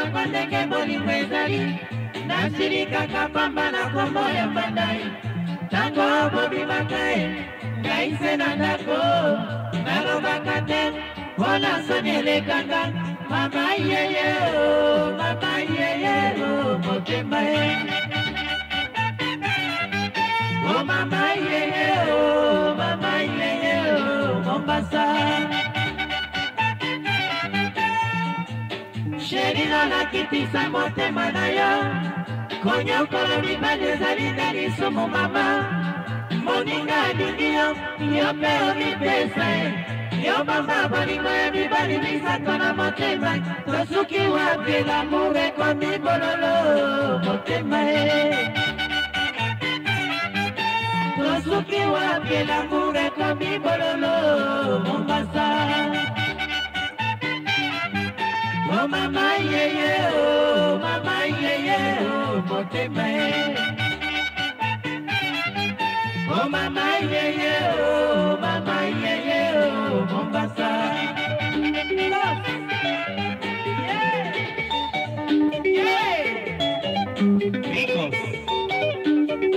bango ndenge bolingo ezali nazilikaka pamba na kombo ya bandai tango bobimaka e ngaise na ndako nalobaka te mpona soni elekanga mama yeye o mama yeye o motema e o mama yeye o mama yeye o Mombasa. Chérie la kiti sa motema na yo konya ukolo mibali ezali na lisumu mama moninga alingi yo yo mpe omipesa yo mama bolingo ya mibali misato na motema tosuki wapi lamour ekomi bololo motema tosuki wapi lamour ekomi bololo Mombasa. Oh mama yeye oh mama yeye oh motema oh mama yeye oh mama yeye oh Mombasa. Yeah yeah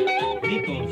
Bikos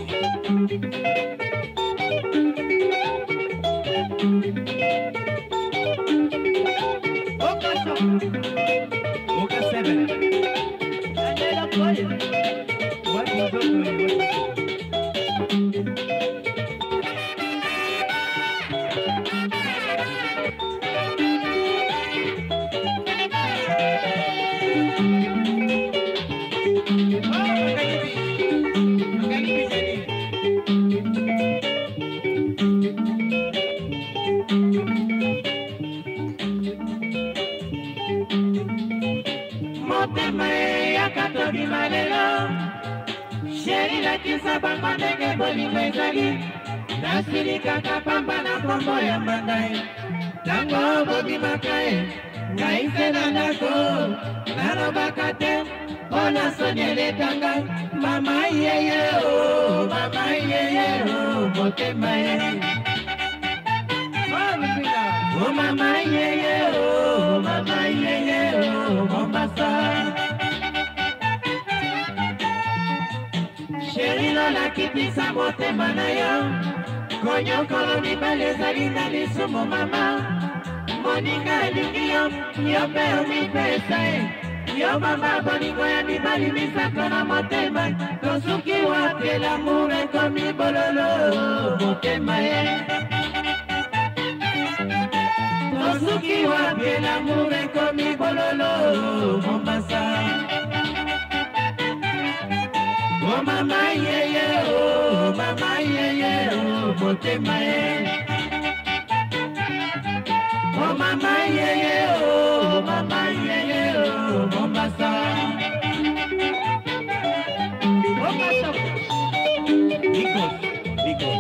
Bikos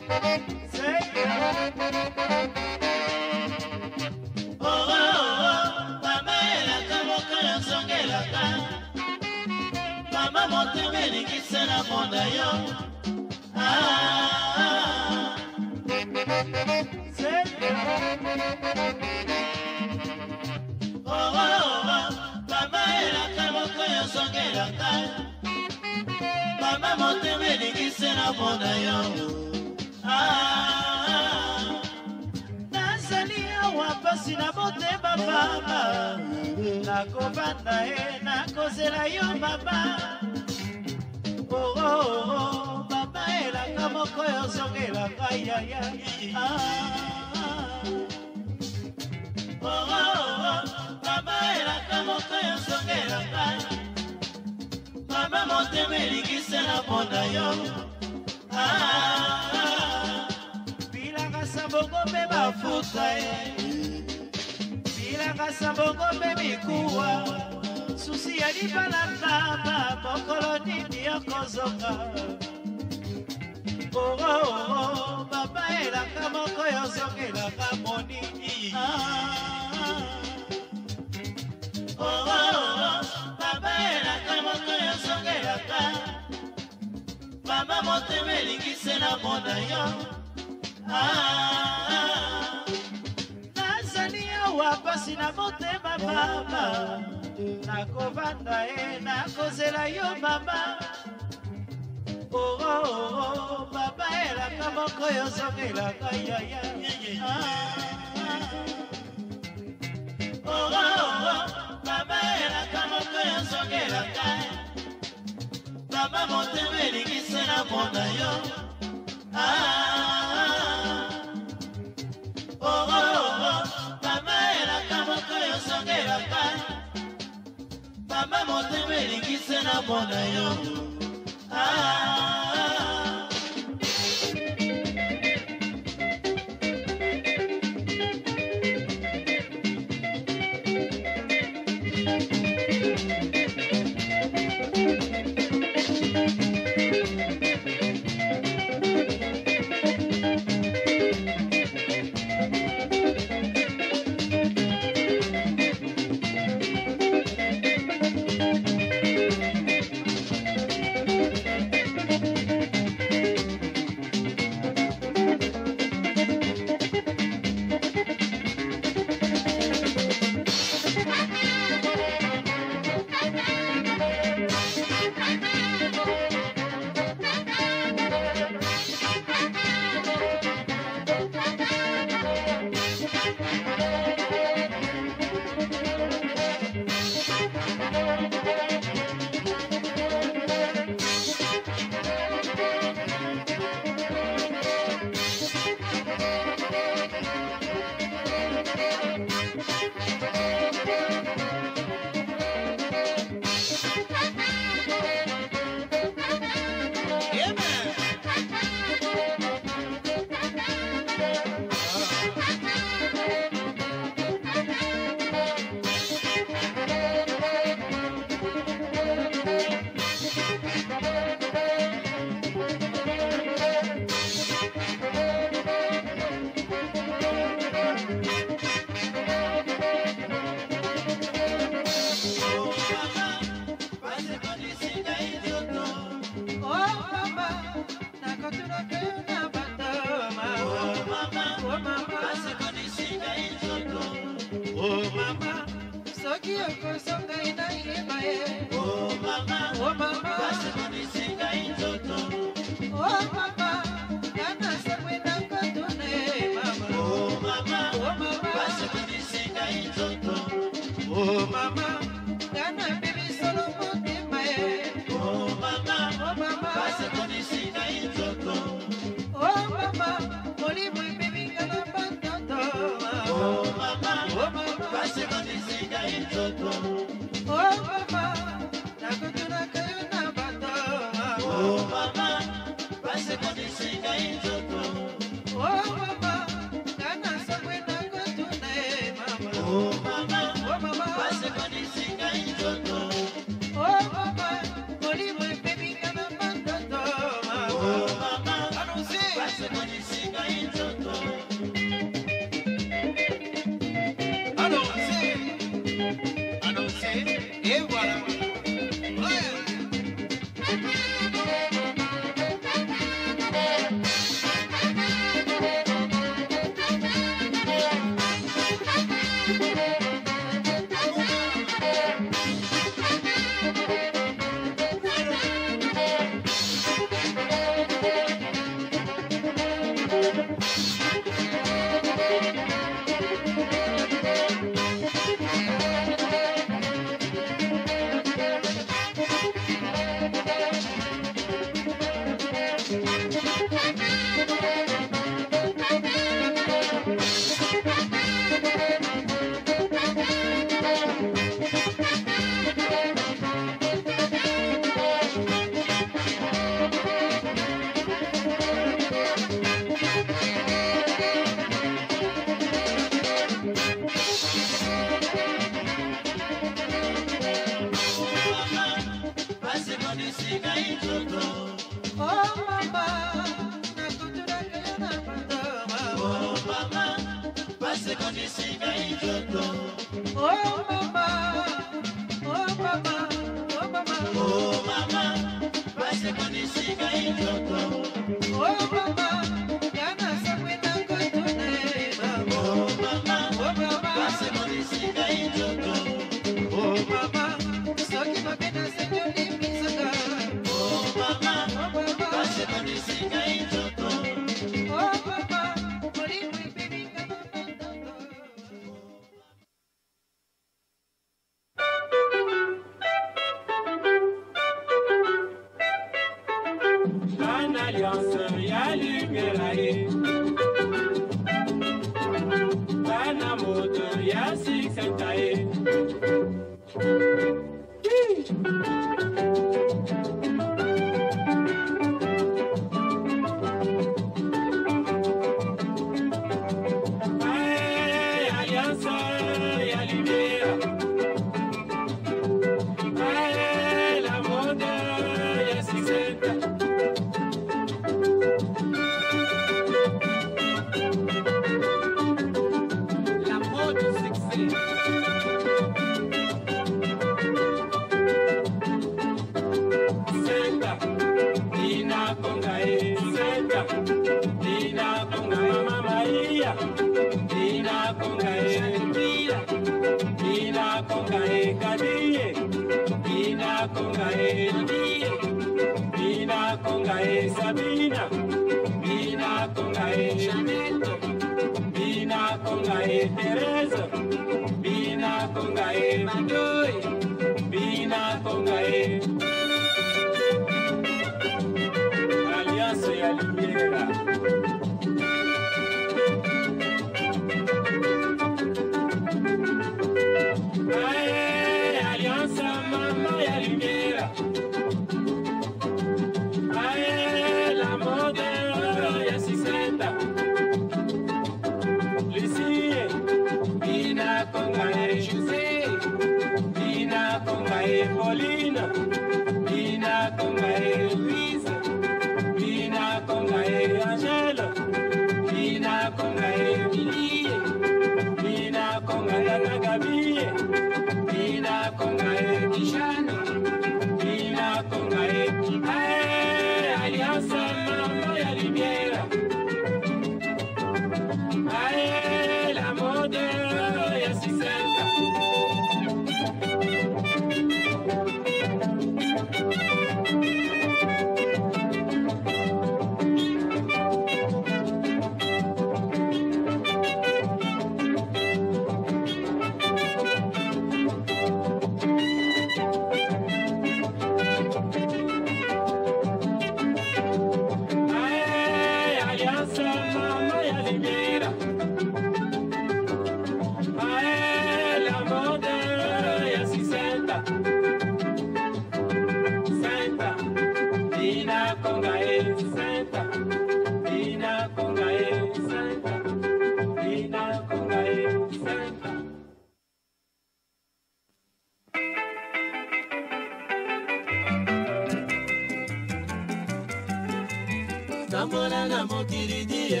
Tamona na mokili die,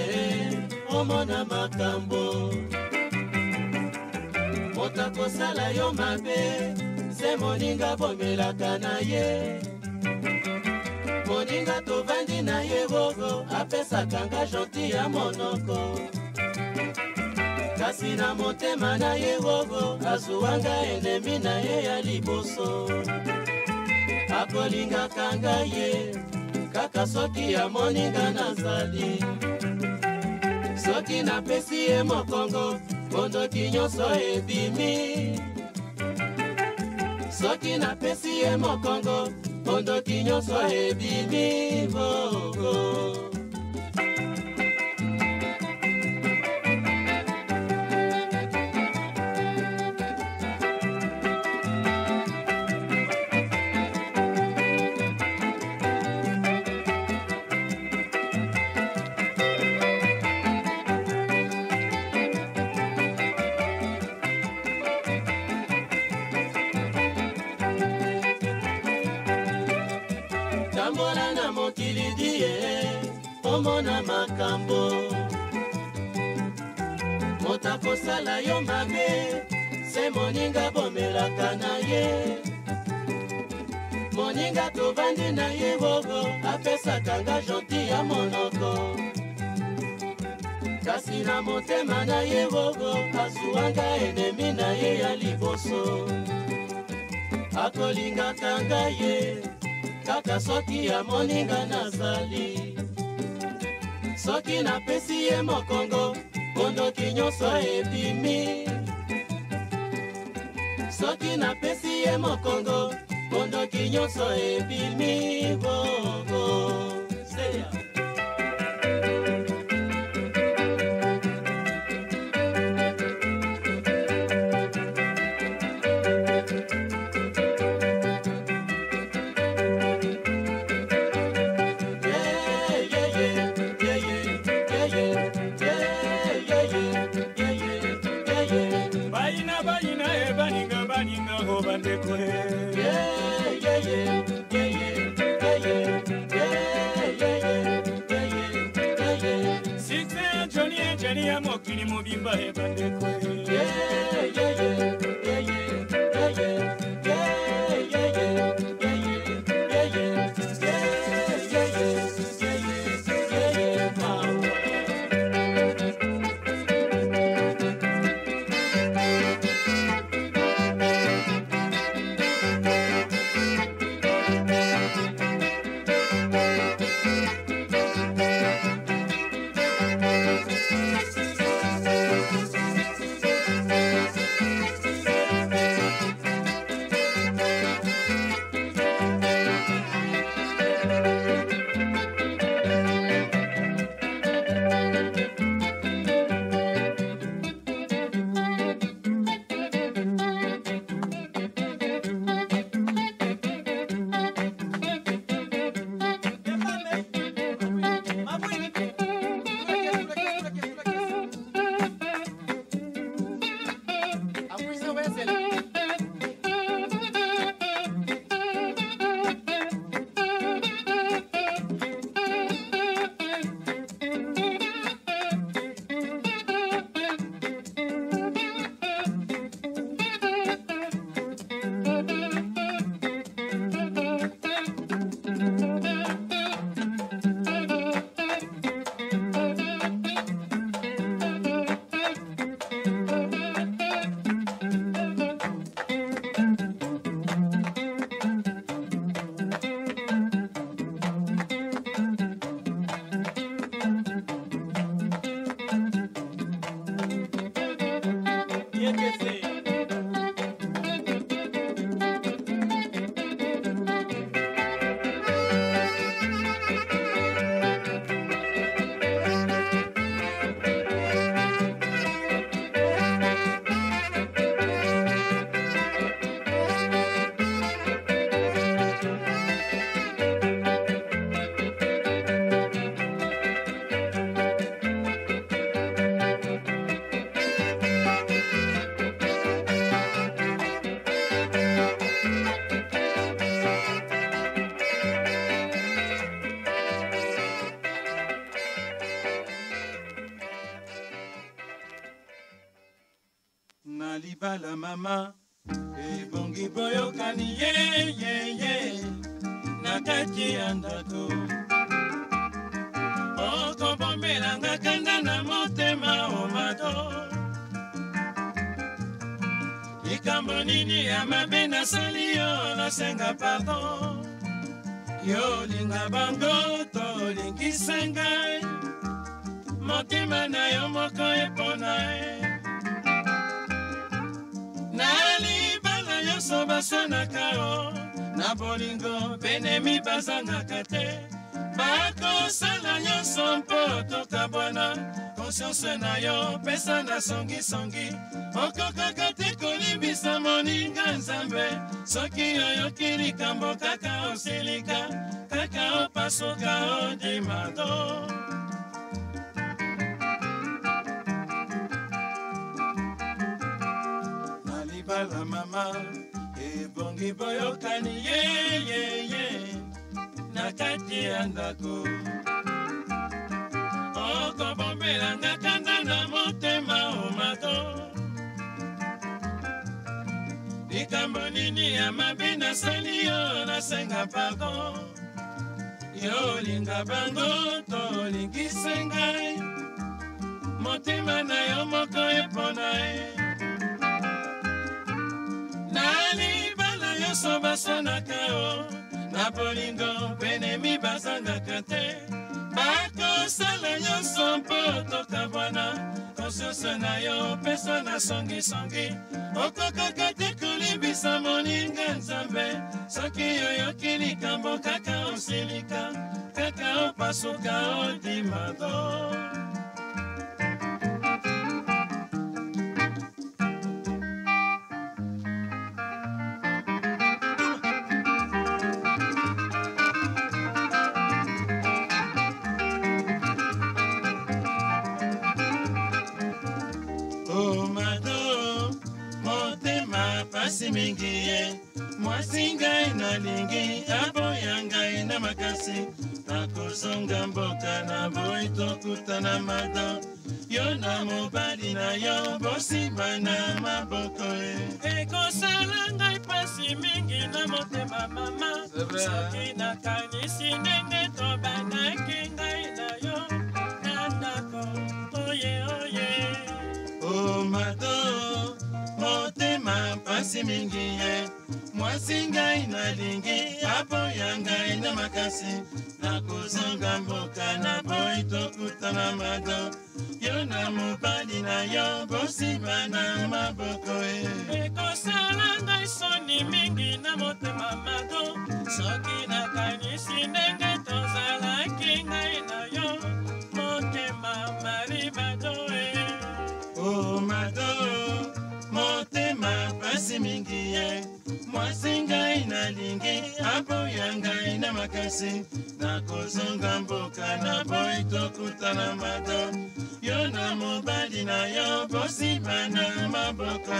omona makambo. Mota kosala yo mabe, se moninga bomelaka na ye. Moninga tovandi na ye bogo, apesaka nga gentil ya monoko. Kasi na motema na ye bogo, azuanga enemi na ye ya liboso. Akolinga kanga ye, kaka soki ya moninga nazali. Soki na pesi ye mokongo, bondo kinyoso ebimi. Soki na pesi ye mokongo, bondo kinyoso ebimi bogo. Tambola na mokili die, omona makambo. Mota kosala yo mabe, se moninga bomelaka na ye. Moninga tovandi na ye bogo, apesaka nga gentil ya monoko. Kasi na motema na ye bogo, azuanga enemi na ye ya liboso. Akolinga kanga ye, kaka soki ya moninga nazali. Soki na pesi ye mokongo, bondo kinyoso ebimi. Soki na pesi ye mokongo, bondo kinyoso ebimi bogo. Seya bala mama ebongi boyokani ye ye ye nakati andako oko bombela ngakanda na motema omato likambo nini ya mabe nasali yo nasenga pardon yo linga bango to lingisengai motema na yo moko eponae Basana kao na bolingo benemi bazana kate bako sala nyoso poto kabwana conscience na yo pesa na songi songi okoko kate kolibisa moninga nzambe soki yo kilikambo kaka osilika kaka opasuka odimado Bala mama, ebongi boyokani ye ye ye, nakati andako. Oko bombela ngakanda na motema omato. Likambo nini ya mabe nasali yo nasenga pardon. Yo linga bango to lingisa ngai, motema na yo moko epona e. Basana kao na bolingo benemi bazanga kate bako sala nyoso mpoto kabwana konsiose na yo pesa na songi songi okoko kate kolibisa moninga nzambe soki yoyoki likambo kaka osilika kaka opasuka odimado Mingiye mwasinga inalingi aboyanga ina makasi takozonga mboka na boito kutana mado yo na mobali na yo bosimba na maboko ekosala ngai pasi mingi na motema mama soki nakanisi ndenge tobanaki ngai na yo na ndako oye oye o mado motema pasi mingi ye mwasinga inalingi aboyanga ina makasi nakozonga mboka na boito kutana mado yo na mobali na yo bosimba na maboko ekosala ngai soni mingi na motema mado soki nakanisi ndenge tozalaki ngai na yo motema maribado o mado Motema pasi mingi ye mwasinga inalingi aboyanga ina makasi nakozonga mboka na boito kutana mado yo na mobali na yo bosimba na maboko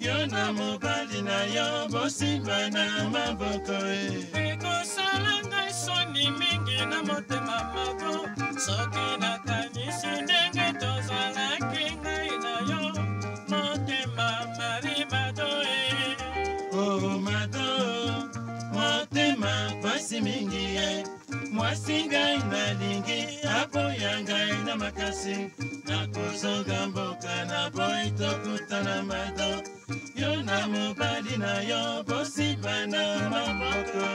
Yona mobali na yo bosimba na maboko e kosala ngai soni mingi na motema mako soki na kanisi ndenge tozala kingai na yo motema marimado e oh mado motema basi mingi e mwasi ngai na lingi aboya ngai na makasi na kosonga mboka na boy tokutana mado yo na mobali na yo bosiba na maboko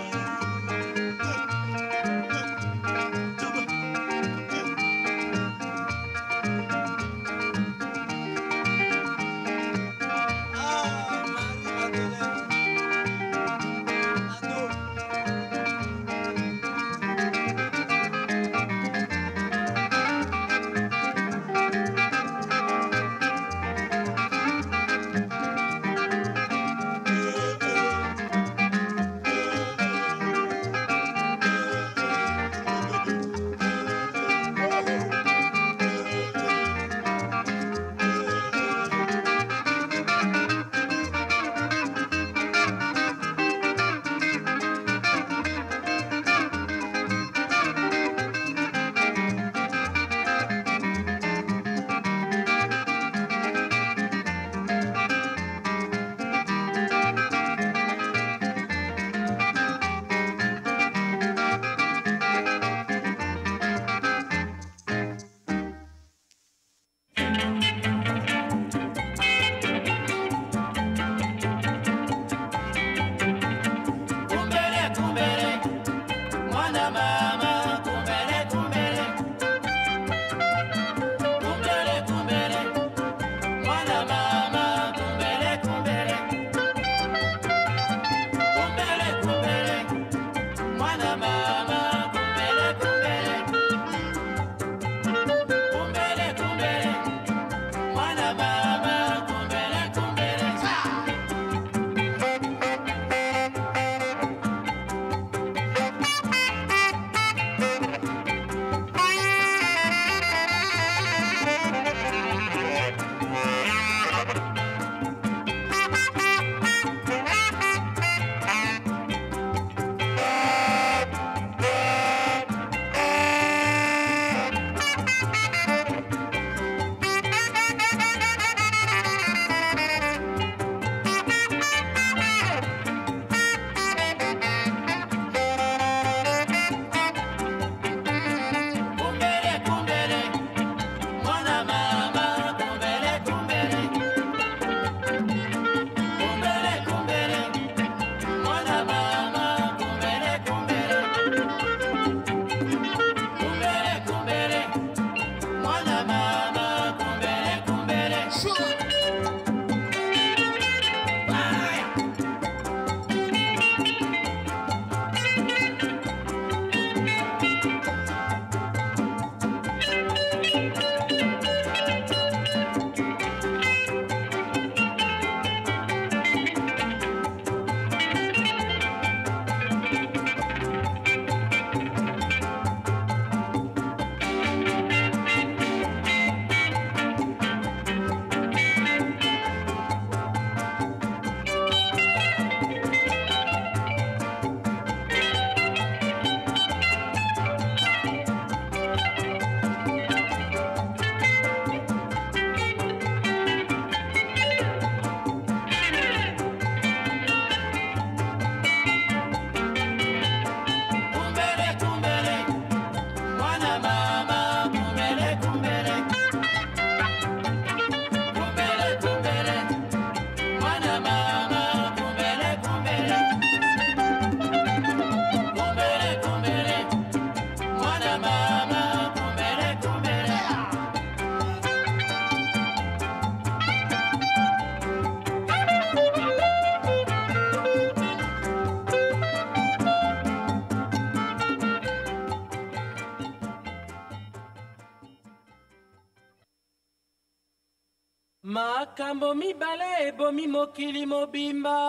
Makambo mi bale bomi mokili mobimba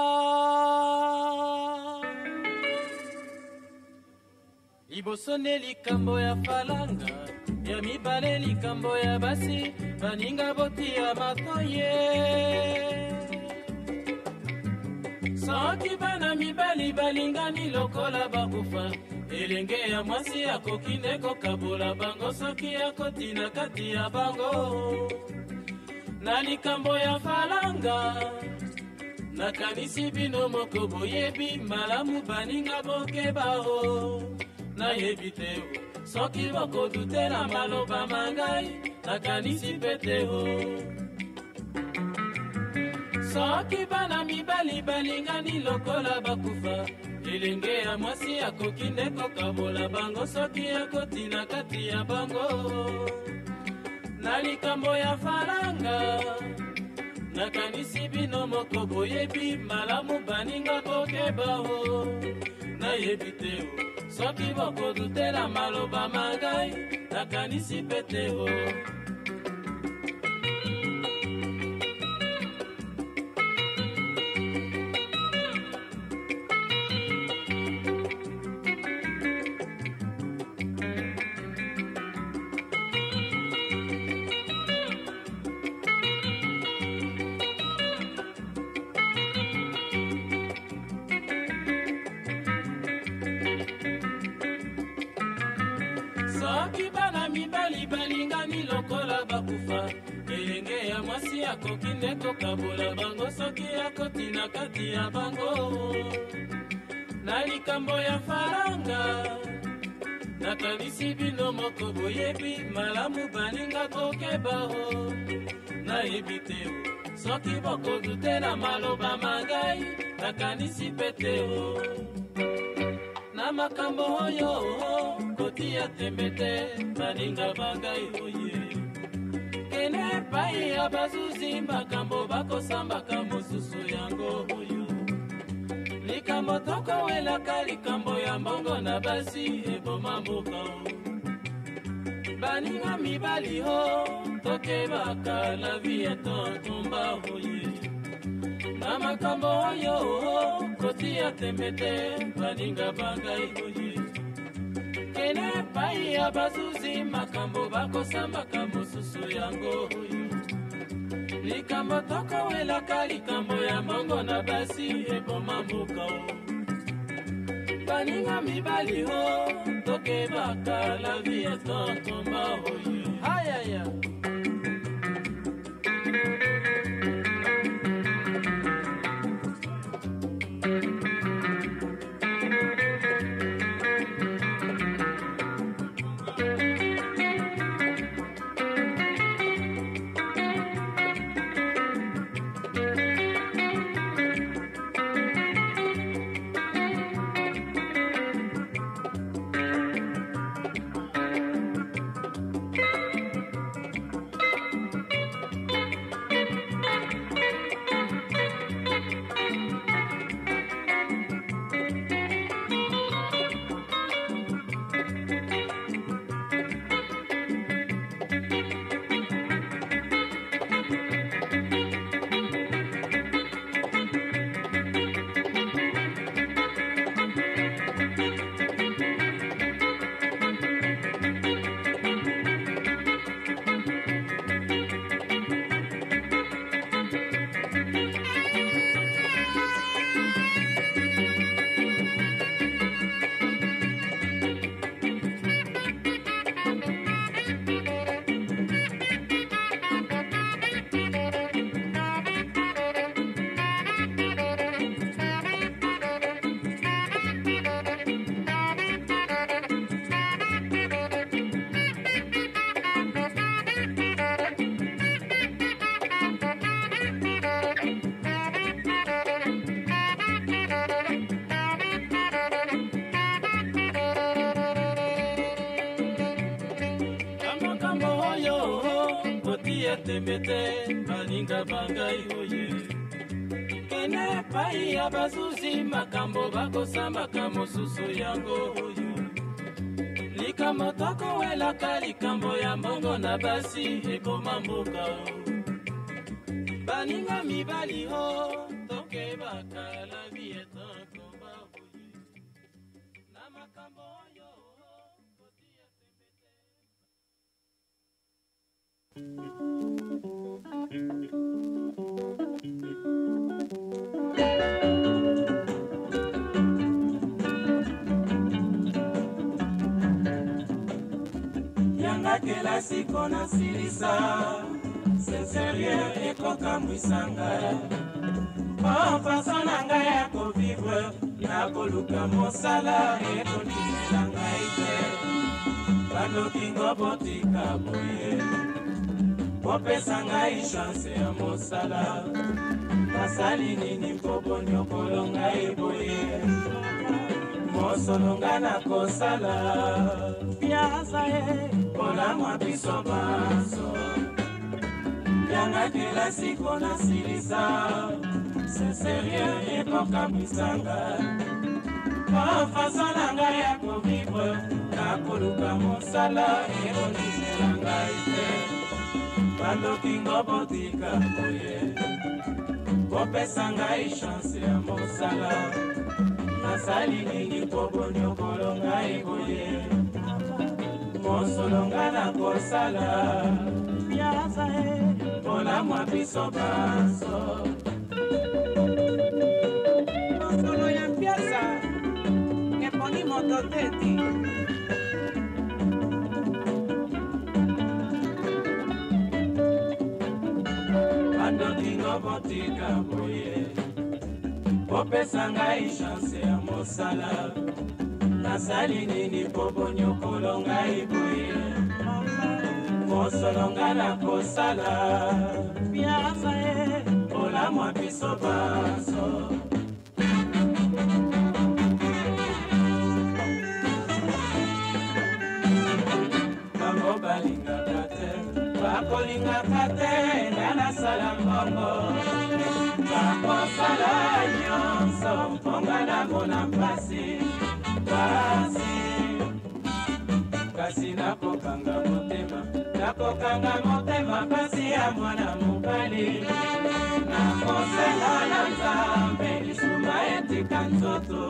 Libosone likambo ya falanga Ya mi bale likambo ya basi Baninga boti ya makoye Soki bana mibali balingani lokola bakufa Elenge ya mwasi yako kineko kabula bango Soki yako tina kati ya bango Na likambo ya falanga Na kanisi bino mokobo yebi Malamu baninga boke bao Na yebi teo Soki boko dutela maloba mangai Na kanisi peteo Soki bana mibali balingani lokola bakufa Elenge ya mwasi yako kineko kabola bango Soki yako tina kati ya bango Na likambo ya faranga Na kanisi bino mokobo yebi Malamu baninga koke bao Na yebi teo Soki boko dutela maloba mangai Na kanisi peteo Soki bana mibali balingani lokola bakufa Elenge ya mwasi yako kineko kabula bango Soki yako tina kati ya bango Na likambo ya faranga Na kanisi bino mokobo yebi Malamu baninga koke bao Na ebiteo Soki boko dutela maloba mangai Na kanisi peteo Na makambo hoyo Kotia tembete baninga bangai oye Kene pai ya bazuzi makambo bako samba kambo susu yango oyo Likambo toko welaka likambo ya mbongo na basi ebo mamboka Baninga mibali ho Toke baka la vie eton tumba oye Na makambo oyo Kotia tembete baninga bangai oye Kene pai ya bazuzi makambo bako samba kambo susu yango Likambo toko welaka likambo ya mongo na basi ebo mambuka Baninga mibali ho Toke baka la vie eton tumba oye Ayaya Tembete baninga bangai oye Kene pai ya bazuzi makambo bako samba kamo susu yango oye Likambo toko welaka likambo ya mbongo na basi eko mamboka Baninga mibali ho toke baka la vie tanko baboye Na makambo yo Thank you. kela siko na silisa sincère et kokamwisanga pa façon nanga ya ko vivre na koluka mosala et konisanga ite bando kingo botika boye popesanga chance ya mosala basali nini kobonyo kolonga iboye mosolonga na kosala piaza e Pola mwapiso baso Yanga kila siko na silisa Sincère et kokamwisanga Pa façon nanga ya ko vivre Na koluka mosala et konisanga ite Bando kingo botika boye Kopesanga chance ya mosala Nasali mingi kobonyo kolonga iboye Mosolonga na kosala Piaza e Pola mwapiso baso Mosolo ya piaza Keponi mototeti Bando tingo botika boye Popesanga chance ya mosala Nasali nini bobo nyokolonga ibuye Mosolonga na kosala Piaza e Ola mwapiso baso Bango balinga kate Bakolinga kate Nana sala mbongo Bakosala nyonso Mponga na mona mpasi Kasi nakokanga motema kasi ya mwana mukali Nakosela na nzambe lisuma etika nzoto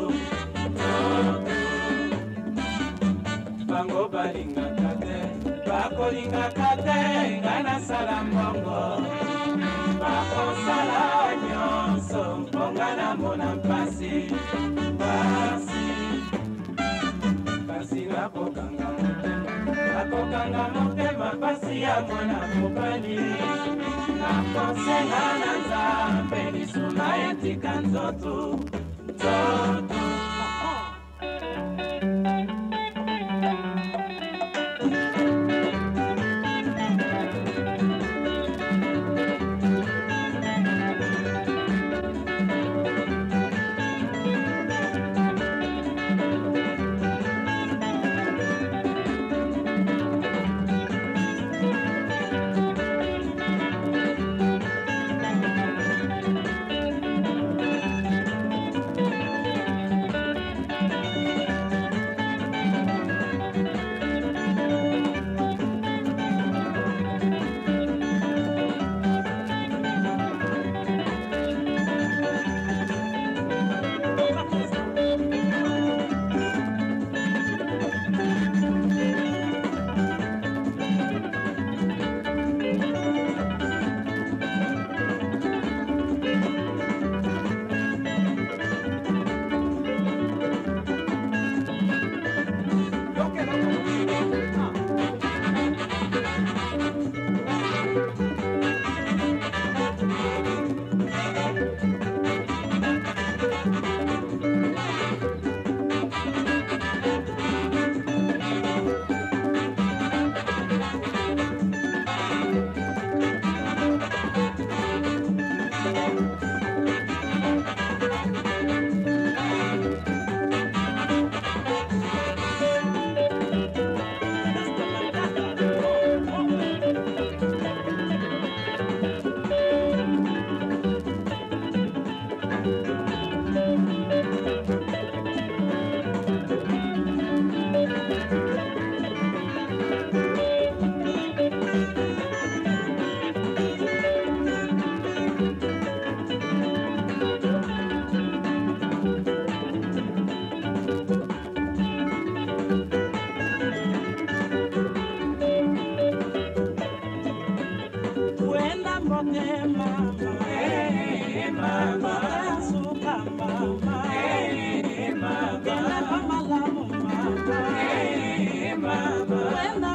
Bango balinga kate, bakolinga kate Ngana sala mbongo, bakosala nyonso Mponga na mona mpasi, Bakokanga motema pasi ya mwana mukali Nakosela na nzambe lisuma etika nzoto Mama,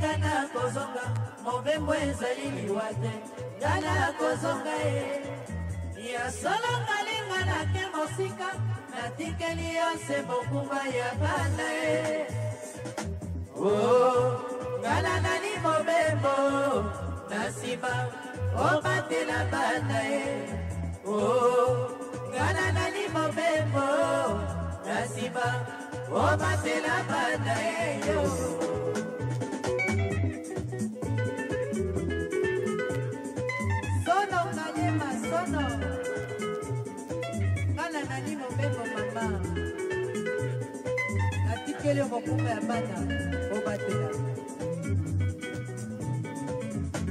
kana kozonga mobembo ezali wate kana kozonga ya solo ngalinga na ke mosika natikeli yose bokuba ya bana oh kana nani mobembo nasiba o batela bana oh kana nani mobembo nasiba o batela bana yo Kele mokumba ya bana obatela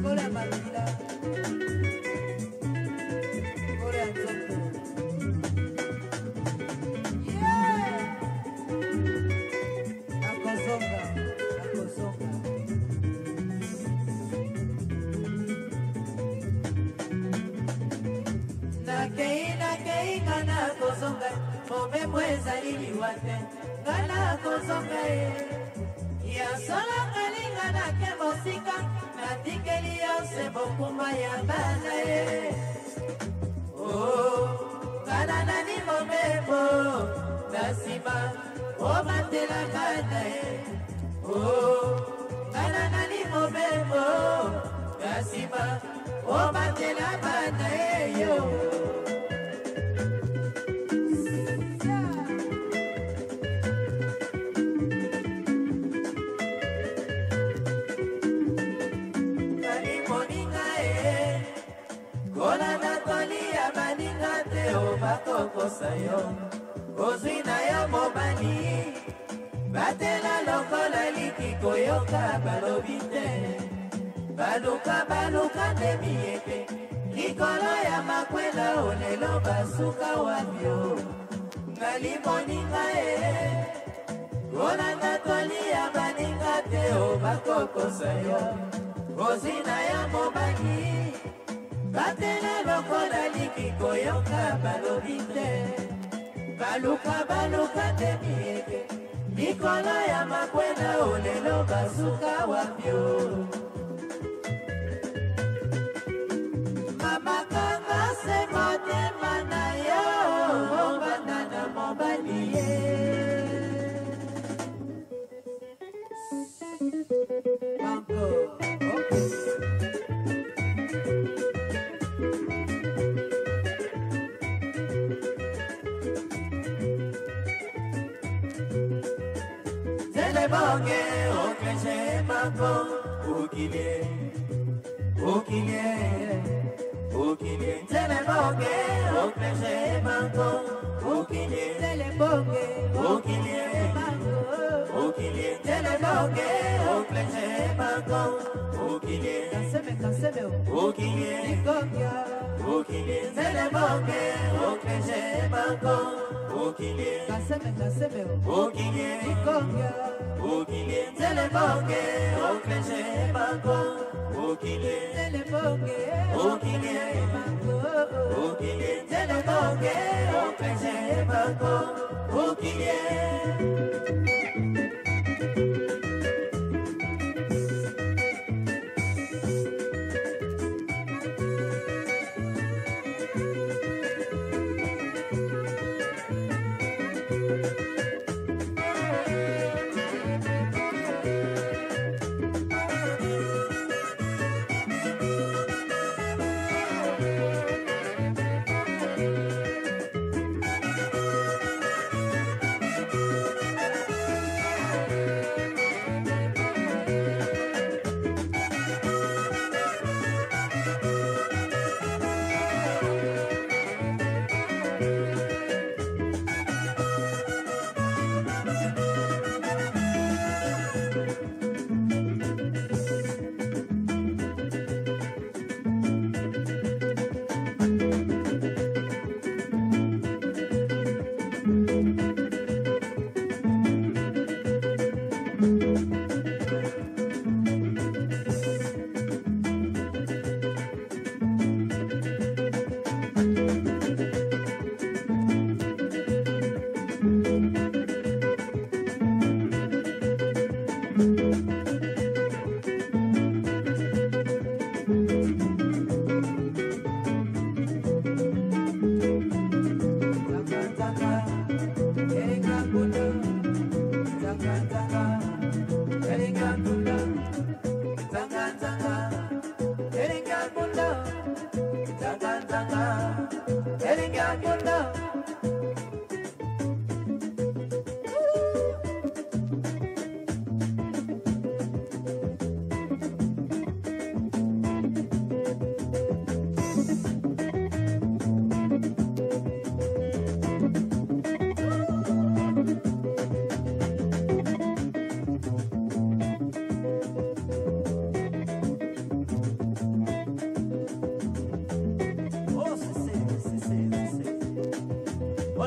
kola babila kola nzoto akozonga akozonga nakei kana akozonga mobembo ezali liwate kana kozonga ya sala kalinga na ke mosika natikeli yose bokuma ya bana oh kana nani mobembo nasiba o matela bana oh kana nani mobembo nasiba o matela bana yo Kosayo kozina ya mobali batela lokola likiko yoka balobite baluka baluka ndemieke likolo ya makwela olelo basuka wabyo naliboninga kolanga toli ya baninga teo bakokosayo kozina ya mobali batela lokola likiko yoka balobite baluka baluka ndemieke likolo ya makwena olelo basuka wabyo mama kanga se motema na yo obanda na mobali ye Bonge okreje mako ukile ukile ukile tele bonge okreje mako ukile tele bonge ukile mako ukile tele bonge okreje mako ukile kasebe ukile nikobya ukile tele bonge okreje mako ukile kasebe ukile nikobya ukile tele bonge okreje mako ukile tele bonge ukile mako ukile tele bonge okreje mako ukile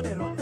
Run it.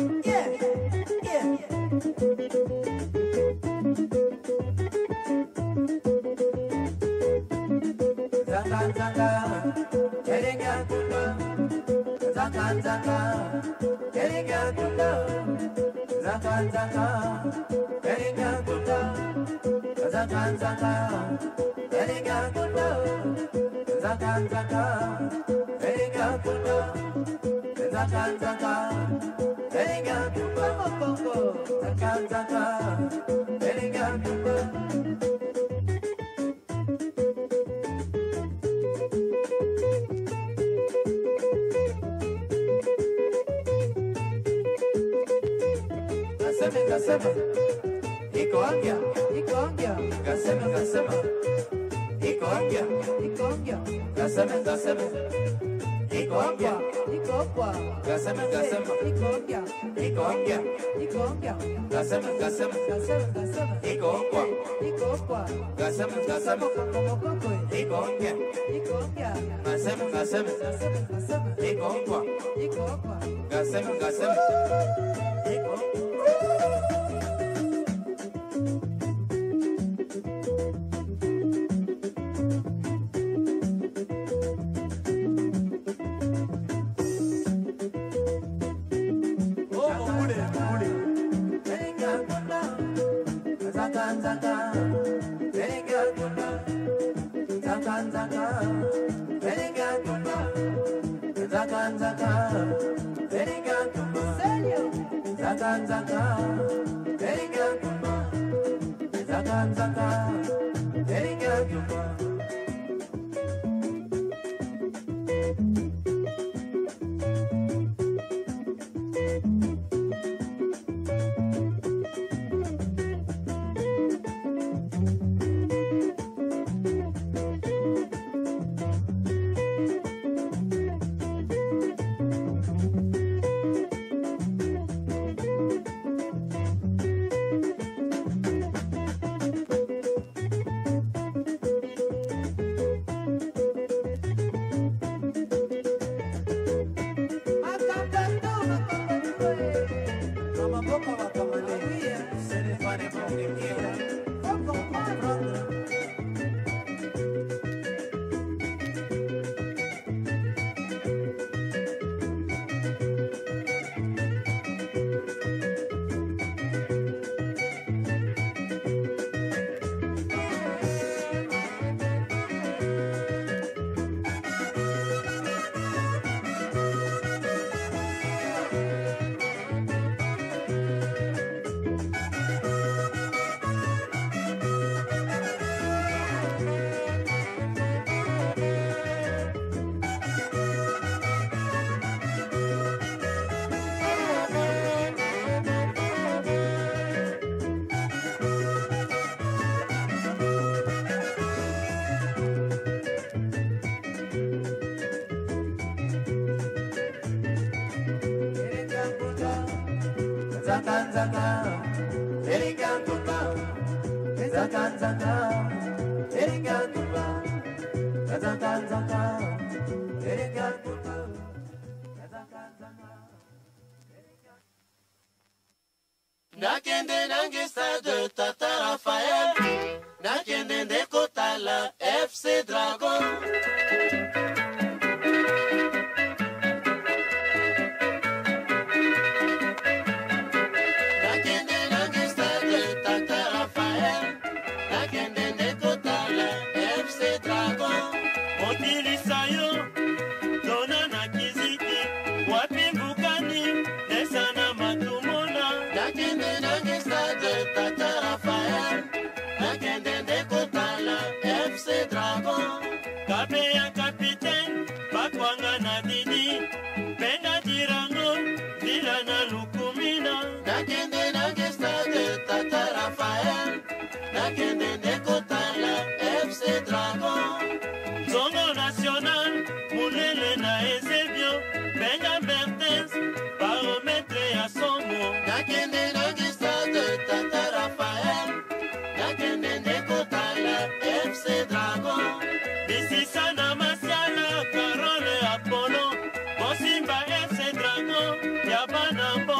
Banambo.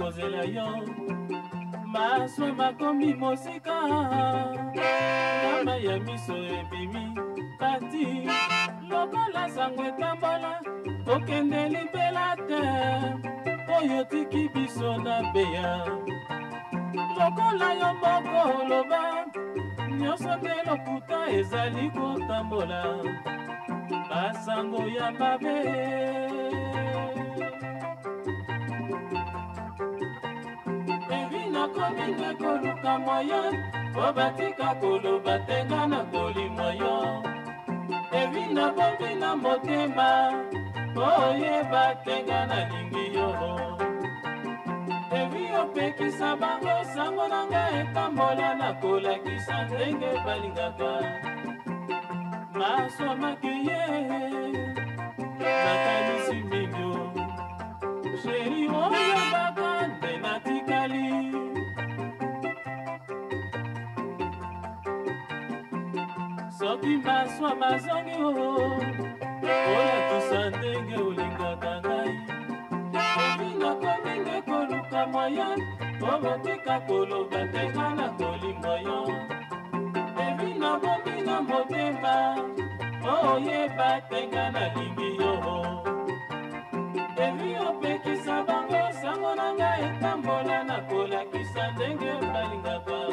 Kozela yo Baswe makomi mosika Nama ya miso ebimi Tati Lokola sangwe tambola Okende libelate Oyo tiki biso na beya Lokola yo moko loba Nyoso telo puta ezali kotambola Basango ya babe Komine koluka moyo, obatika koluba tenga na koli moyo. Evina bombina motema, oye batenga na lingi yo. Evi opeki sabango sango nanga ekambola na kola kisa ndenge balingaka. Maswa makiye, nakalisi mibyo. Sheri oyo bakande natikali. Sokima swa mazongi ho, oya tusandenge ulinga kangai. Evina komine koluka moyo, obatika koluba tenga na koli moyo. Evina bombina motema, oye batenga na lingi yo. Evi opeki sabango sango nanga etambola na kola kisandenge balingaba.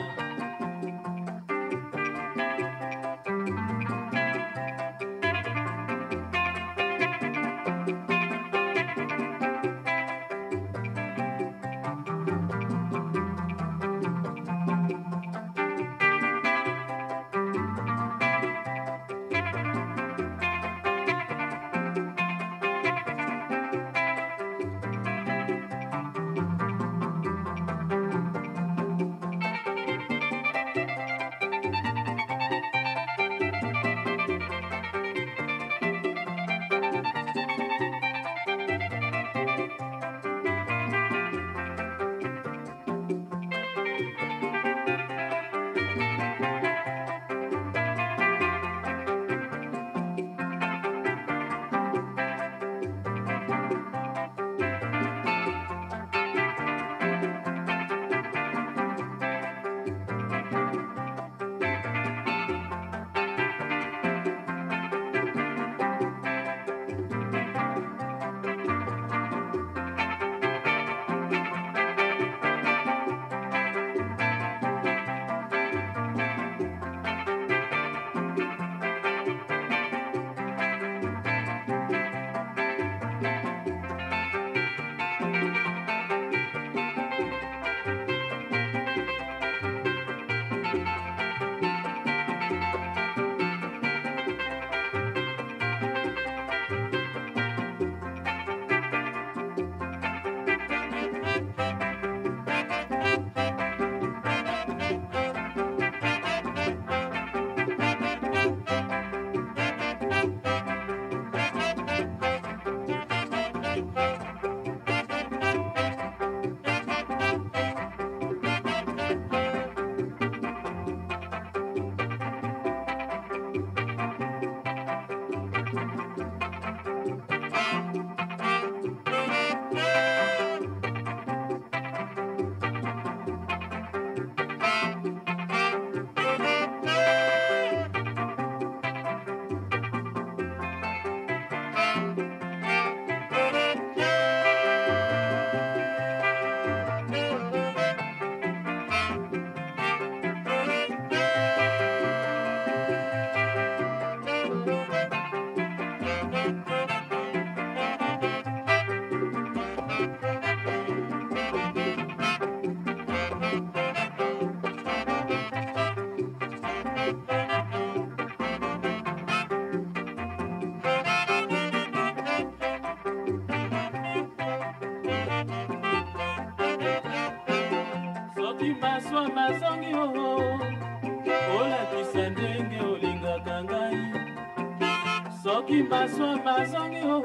Maswa mazangi ho,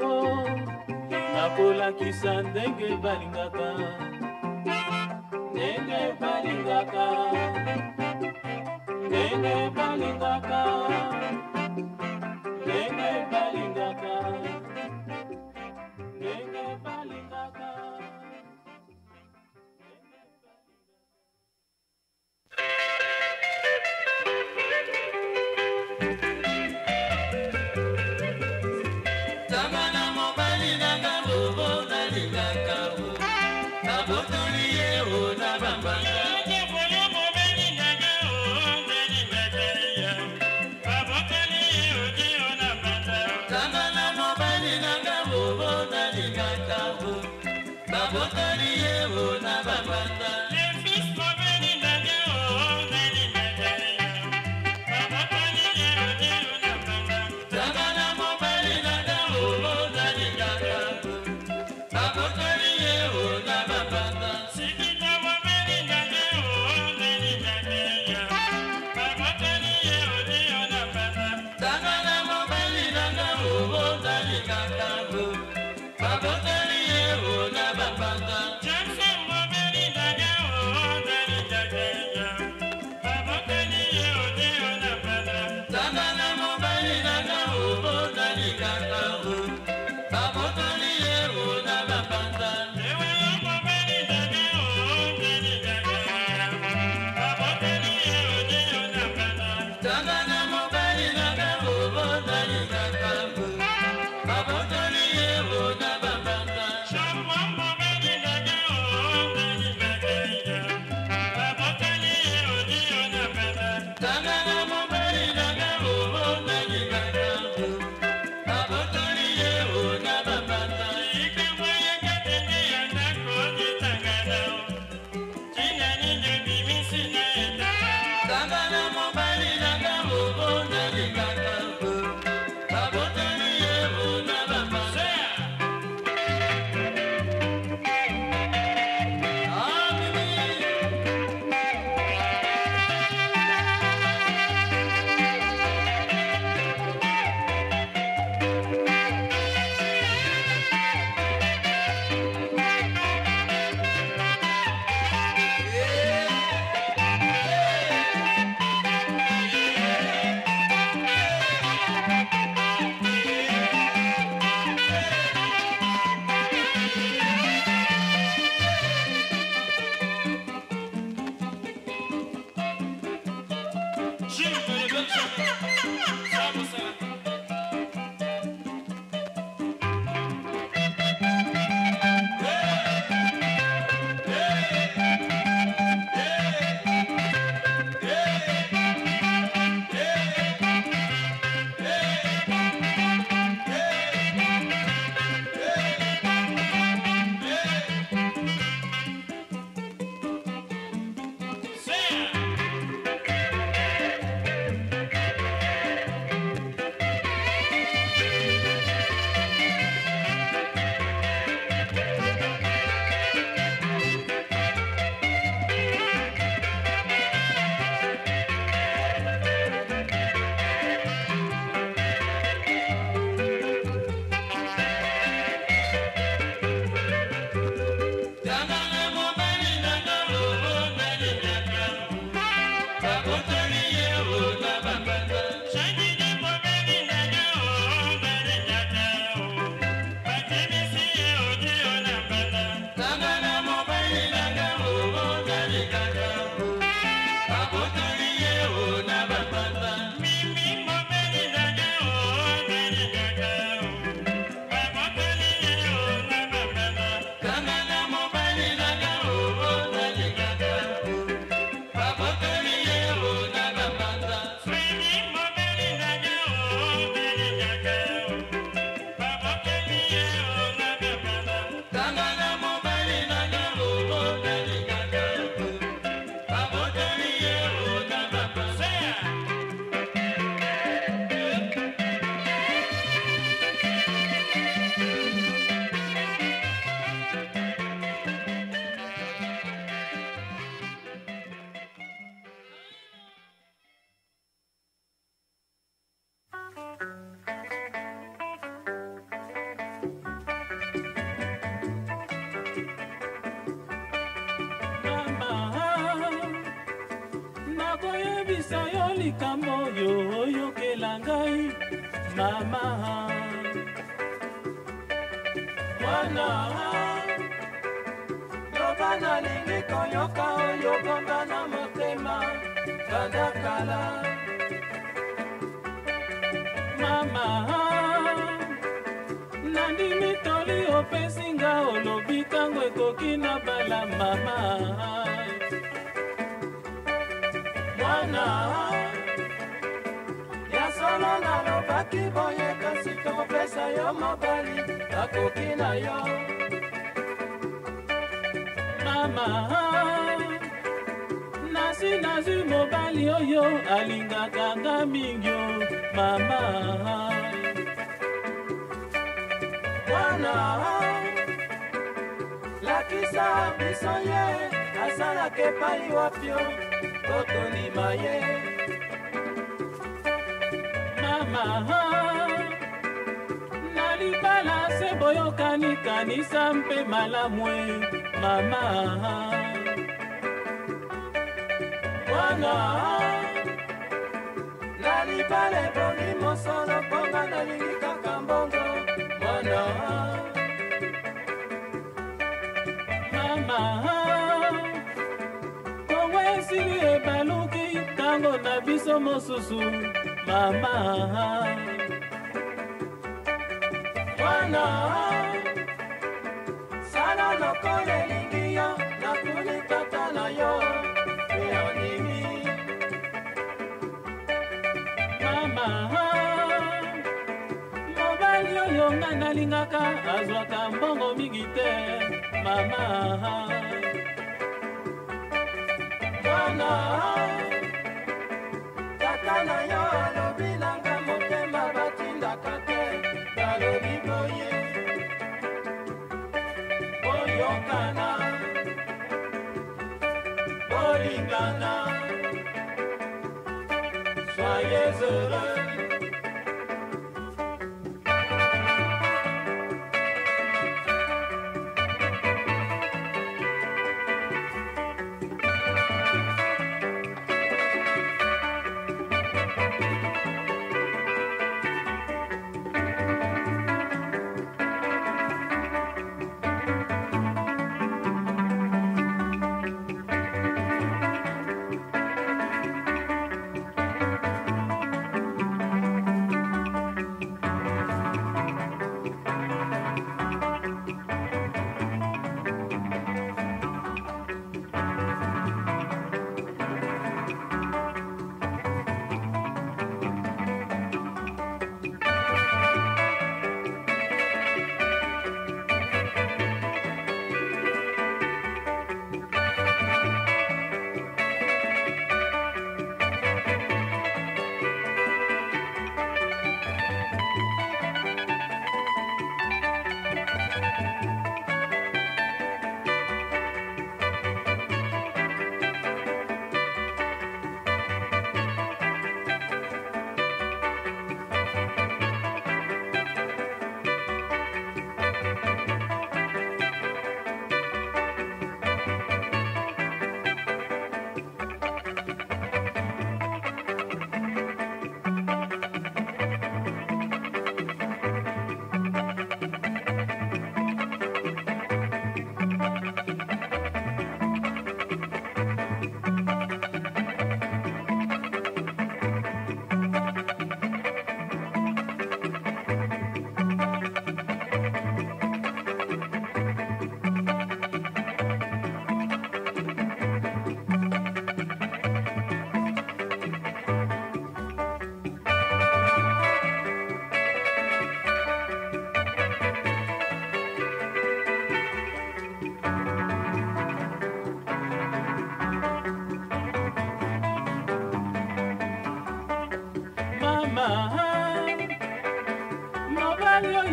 nakola kisandenge balingaka, nenge balingaka, nenge balingaka, nenge balingaka, nenge balingaka.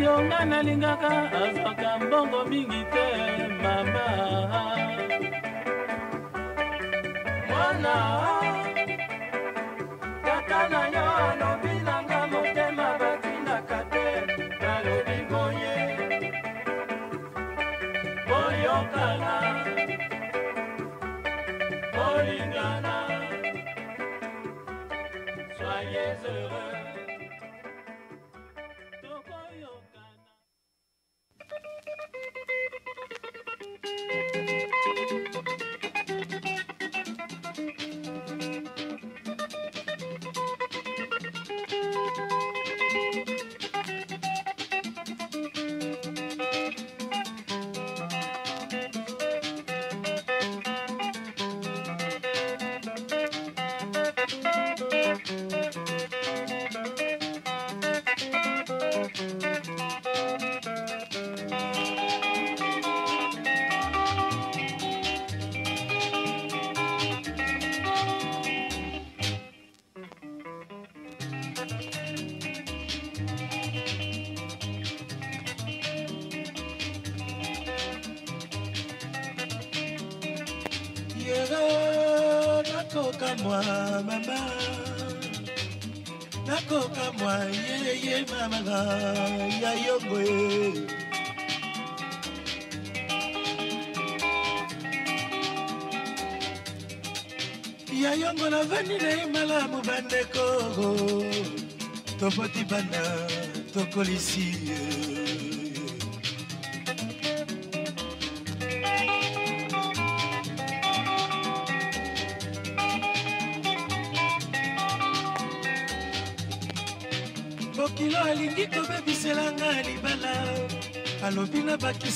yonga nalingaka azwaka mbongo mingi te mama mwana kaka na yono bilanga motema batindaka te nalobi boye boyokana bolingana soyez heureux.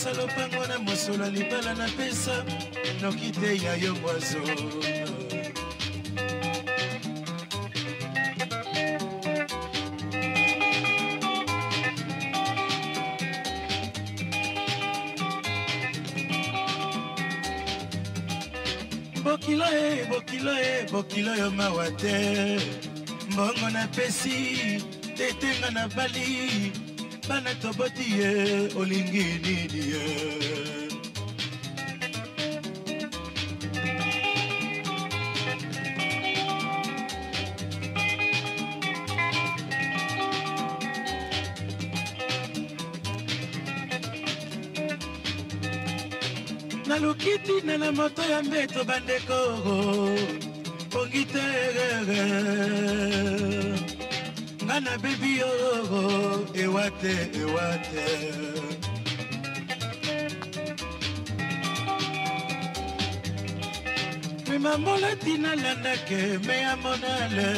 Salopango na mosolo libala na pesa nokite ya yo mwazo bokiloe bokilo yo mawate mbongo na pesi tetenga na bali bana toboti ye olingi nidi ye na lukiti na na moto ya mbeto bandeko pongitere Ana baby oh ewate ewate Me mamola tina lana que me amonale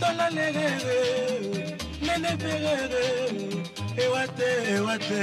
Tola legere nene pegere ewate ewate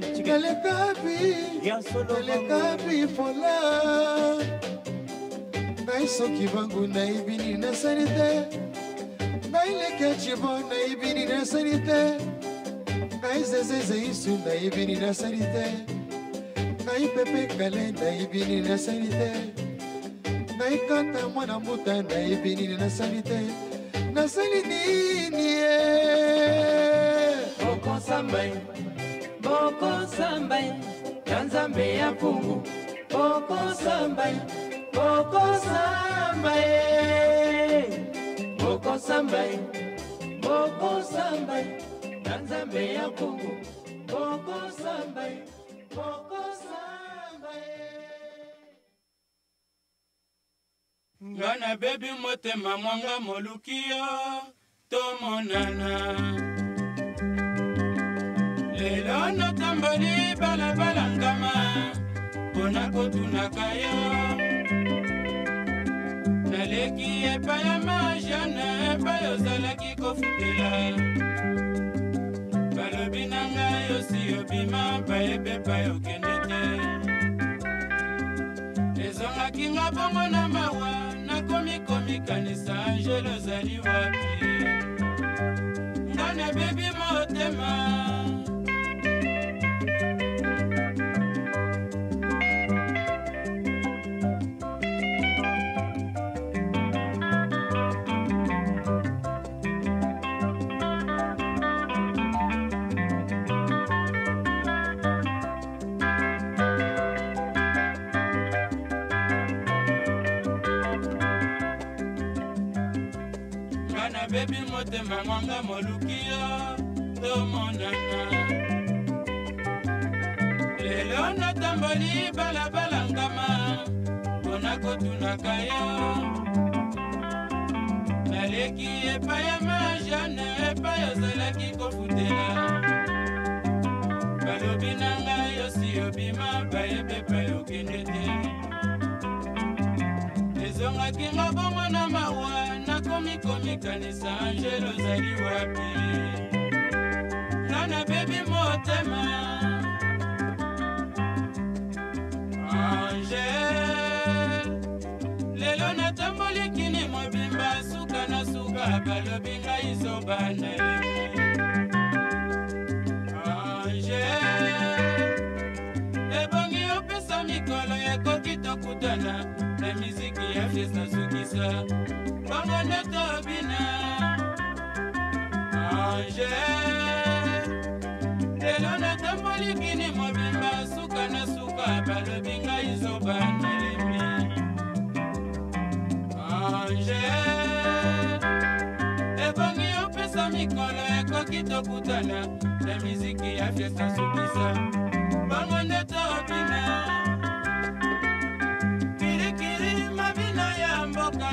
chicken. Kalekapi, ya solo kalekapi fola. Naiso kibangu na ibini na sanite. Naileke chibo na ibini na sanite. Naizezeze isu na ibini na sanite. Naipepe kale na ibini na sanite. Naikata mwana muta na ibini na sanite. Na sanini niye. Boko sambai, boko sambai, kanzambe ya pungu. Boko sambai, boko sambai, boko sambai, boko sambai, kanzambe ya pungu. Boko sambai, boko sambai. Ngana baby mote mamwanga molukiyo tomonana. Lelo na tambali bala bala ngama Konako tunakayo Naleki epa ya majana Epa yo zalaki kofutela Balobi nanga yo siyo bima Pa epepa yo kenete Ezonga kinga bongo na mawa Nakomi komi kanisa Angelo zali wapi Ngane baby motema Baby motema mwanga molukiyo tomonana Lelo na tamboli bala bala ngama Konako tunakayo Naleki epa ya majane Epa yo zalaki kofutela Balobi nanga yo siyo bima Ba epepa yo kendete Ezonga kinga bongo na mawa Komi kanisa Angelo zali wapi Ngana baby motema Angel Lelo na tamboli kini mwabimba Suka na suka balobi nga iso banali Angel Ebongi opesa mikolo yako kitokutana Na miziki ya fiesta sukisa Bongo neto bina Angel Lelo na tamboli kini mwabimba Suka na suka balobi nga iso banalimi Angel Ebongi opesa mikolo yako kitokutana Na miziki ya fiesta sukisa Bango neto bina Kiri kiri mabina ya mboka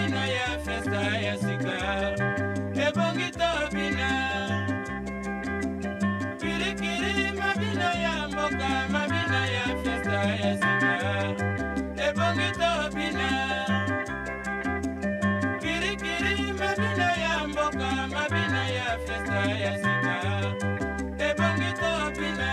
ya festa ya sika Ebongito bina Kiri kiri mabina ya mboka Mabina ya festa ya sika Ebongito bina Kiri kiri mabina ya mboka Mabina ya festa ya sika Ebongito bina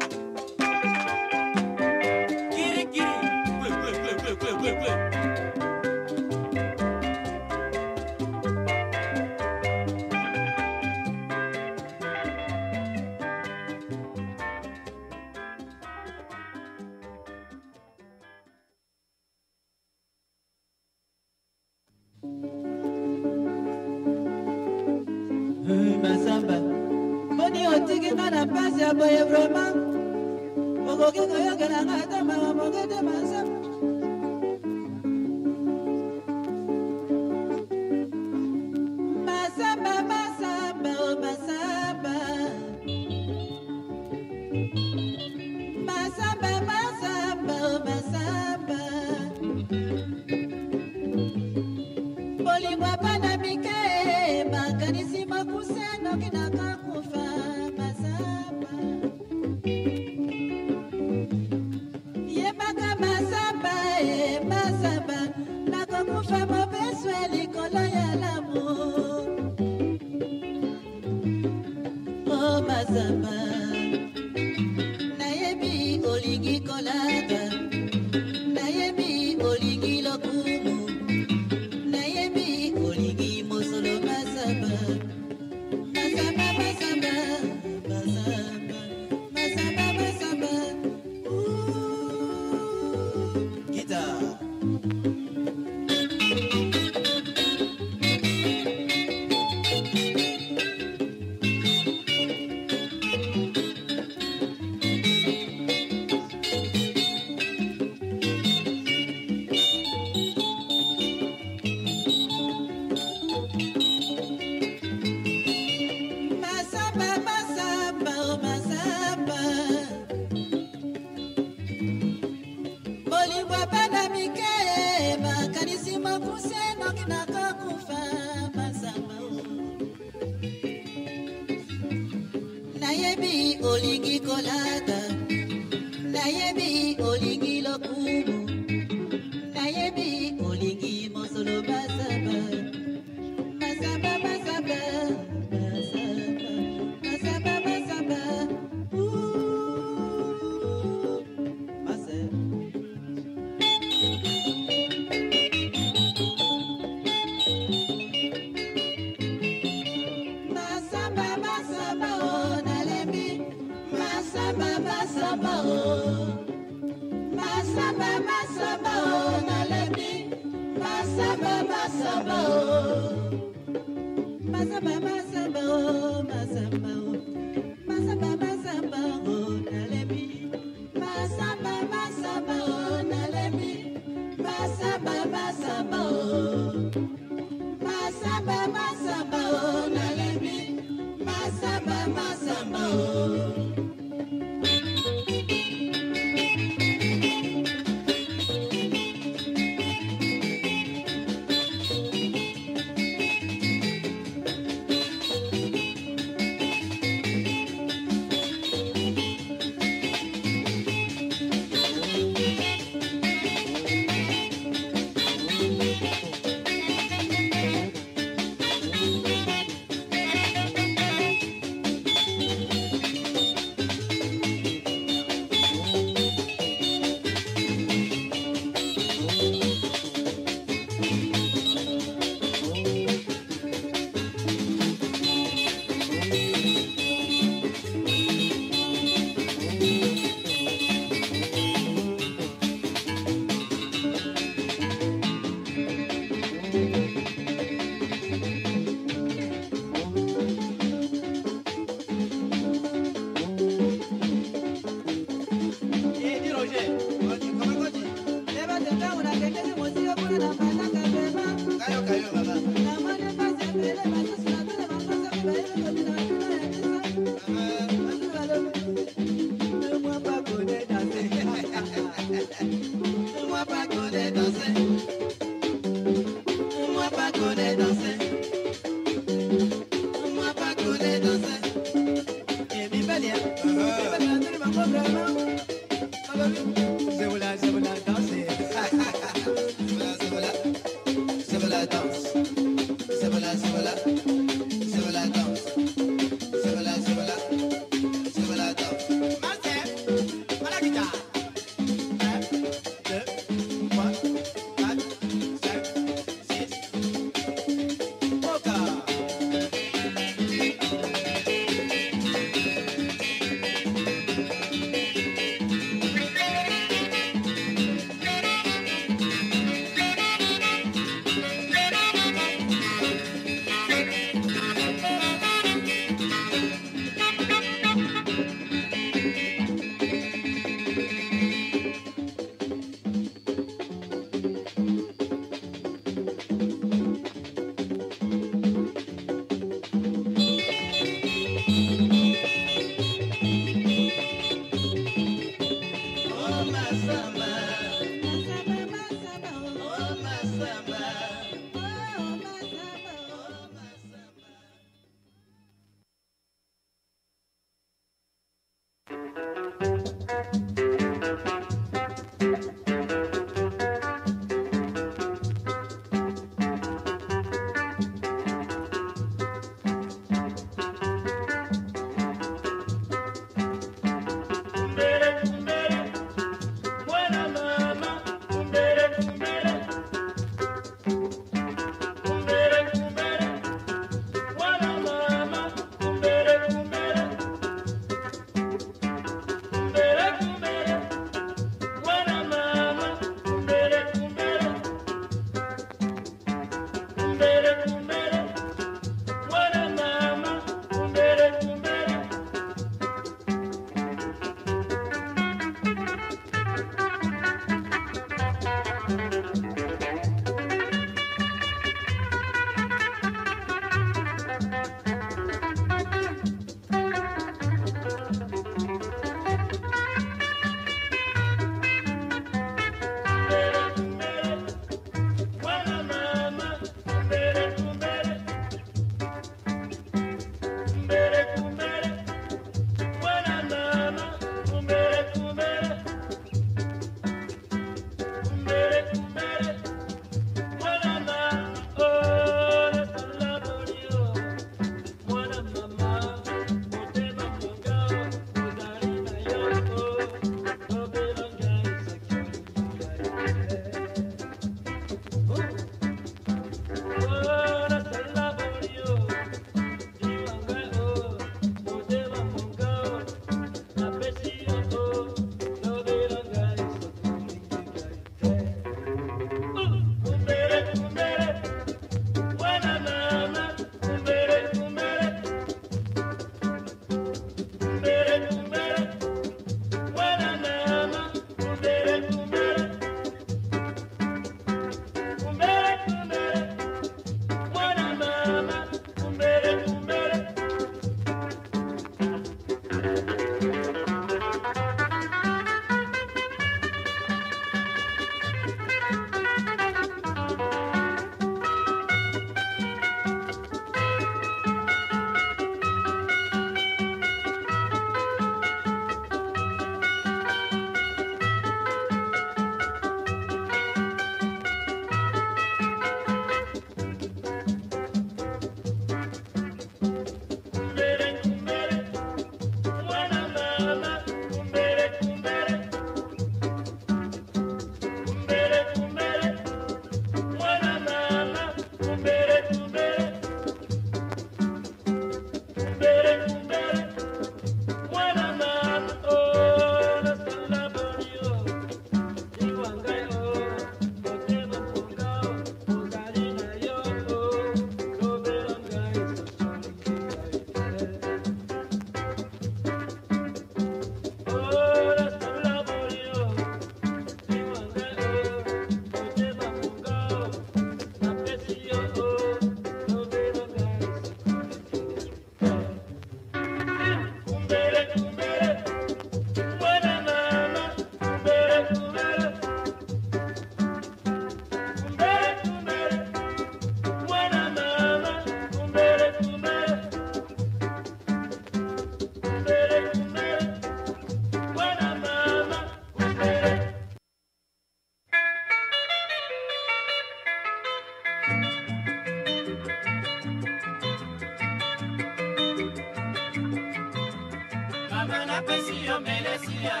Mama na pesi yo melesi ya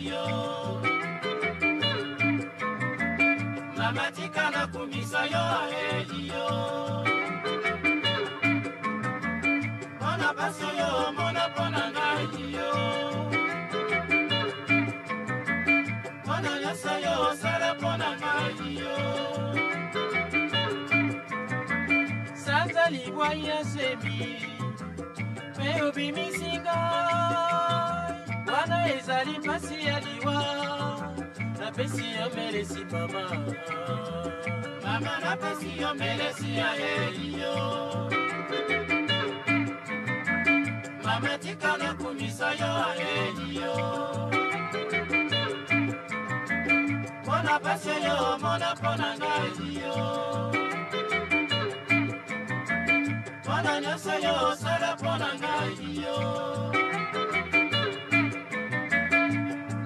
yo. Mama tika na kumisa yo yo. Mona baso yo mona pona na yo. Mona yasa yo sara pona na yo. Sanza liwa ya sebi. Meo bimisinga wana ezali pasi ya liwa na pesi ya melesi mama mama na pesi ya melesi ya yo mama tika na kumisa yo yo mona pasi yo mona pona na yo Mona sayo sara pona ngayo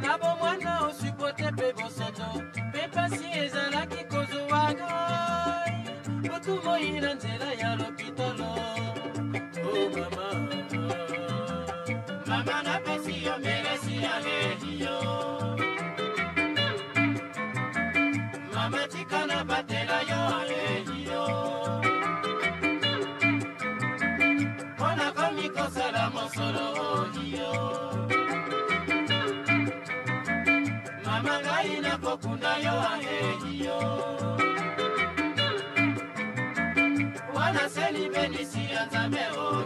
Labo mwana usipote pebo soto Pepa si ezala kikozo waga Kutumo ina nzela ya lopitolo Oh mama Mama na pesi yo melesi ya lehiyo Mama tika na batela yo lehiyo Solo yo Mama gaina kokunda yo yo Wana seli benisi anzame yo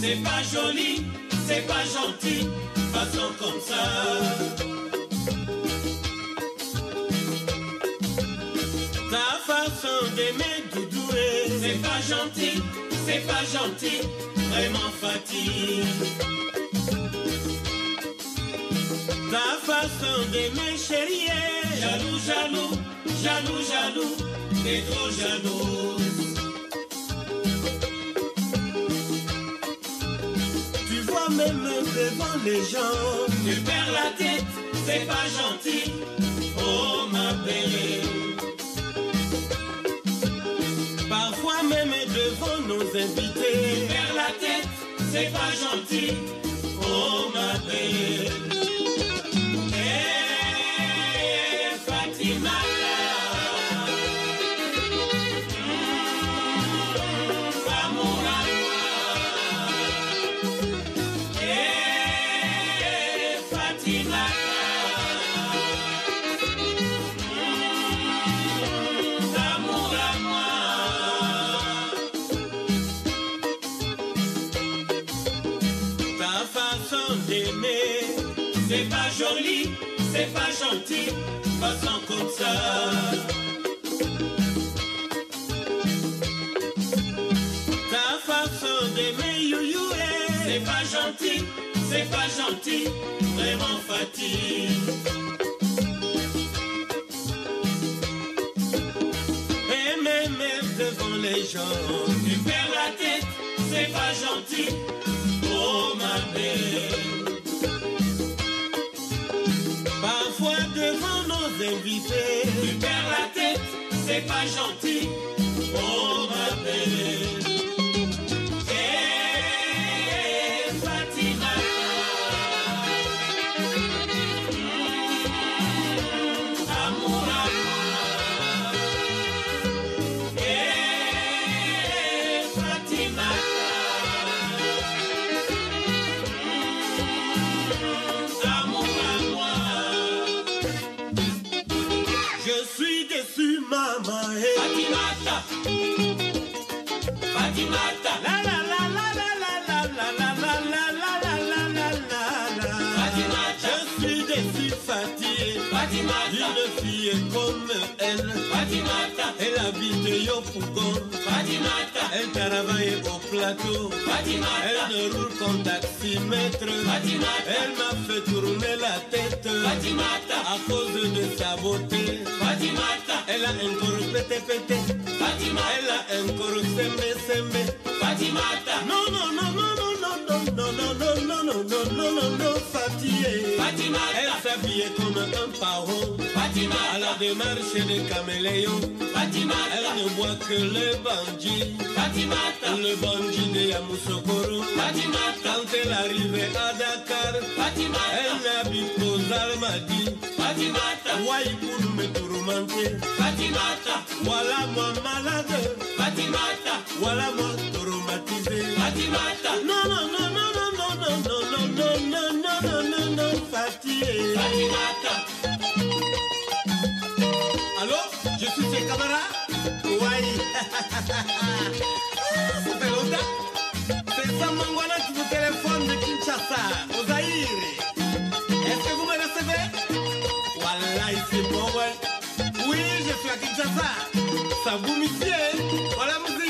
C'est pas joli, c'est pas gentil, façon comme ça. Ta façon d'aimer doudouer, c'est pas gentil, vraiment fatigue. Ta façon d'aimer chérie, jaloux, jaloux, jaloux, jaloux, t'es trop jaloux. toi-même devant les gens. Tu perds la tête, c'est pas gentil. Oh ma belle. Parfois même devant nos invités. Tu perds la tête, c'est pas gentil. Oh ma belle. Hey, Fatima. C'est pas joli, c'est pas gentil, façon comme ça. Ta façon d'aimer you, c'est pas gentil, c'est pas gentil, vraiment fatigue. Et même devant les gens, tu perds la tête, c'est pas gentil, oh ma belle. Parfois devant nos invités, tu perds la tête, c'est pas gentil, oh ma belle. Une fille comme elle, Fatimata, elle habite Yopougon, Fatimata, elle travaille au plateau, Fatimata, elle ne roule qu'en taximètre, Fatimata, elle m'a fait tourner la tête, Fatimata, à cause de sa beauté, Fatimata, elle a un corps pété, Fatimata, elle a un corps semé, Fatimata, non, non, non, non, non, non, non, non, non, non, non, non, non, non, fatiguée. Fatima, elle s'habillait comme un pharaon. Fatima, à la démarche des caméléons. Fatima, elle ne voit que les bandits. Fatima, le bandit de Yamoussoukro. Fatima, quand elle arrivait à Dakar. Fatima, elle n'habite qu'aux Almadies. Fatima, ouais pour me tourmenter. Fatima, voilà moi malade. Fatima, voilà moi traumatisé. Fatima, non, non, non. Fatimata. Allô, je suis chez Camara. Oui. Ah, ça fait longtemps. C'est Sam Mangwana qui vous téléphone de Kinshasa, au Zaïre. Est-ce que vous me recevez? Voilà, ici, bon, ouais. Oui, je suis à Kinshasa. Ça vous monsieur. Voilà, musique.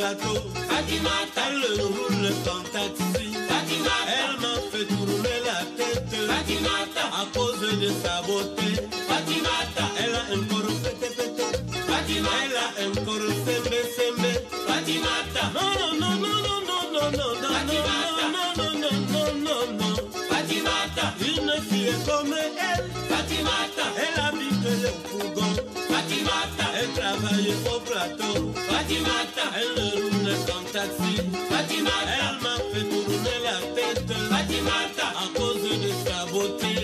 gâteau. Fatima, t'as le roule dans ta tissu. Fatima, elle m'a fait tourner la tête. Fatima, à cause de sa beauté. Fatima, elle a un corps pété pété. Fatima, elle a un corps semé semé. Fatima, non non non non non non non non Fatima, non non non non non Fatima, une fille comme elle. Fatima, elle habite le Fougon. Fatima, elle travaille au plateau. Fatima, elle roule sans taxi. Fatima, elle m'a fait tourner la tête. Fatima, à cause de sa beauté.